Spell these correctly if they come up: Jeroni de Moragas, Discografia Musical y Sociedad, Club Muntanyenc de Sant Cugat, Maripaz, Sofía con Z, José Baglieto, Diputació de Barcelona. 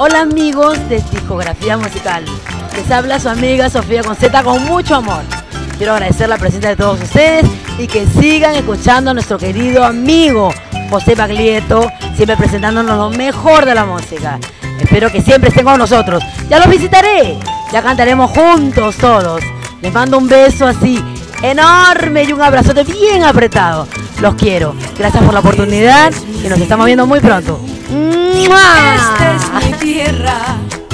Hola amigos de Discografía Musical, les habla su amiga Sofía con Z con mucho amor. Quiero agradecer la presencia de todos ustedes y que sigan escuchando a nuestro querido amigo José Baglieto, siempre presentándonos lo mejor de la música. Espero que siempre estén con nosotros. Ya los visitaré, ya cantaremos juntos todos. Les mando un beso así enorme y un abrazote bien apretado. Los quiero. Gracias por la oportunidad y nos estamos viendo muy pronto. ¡Mua! Esta es mi tierra.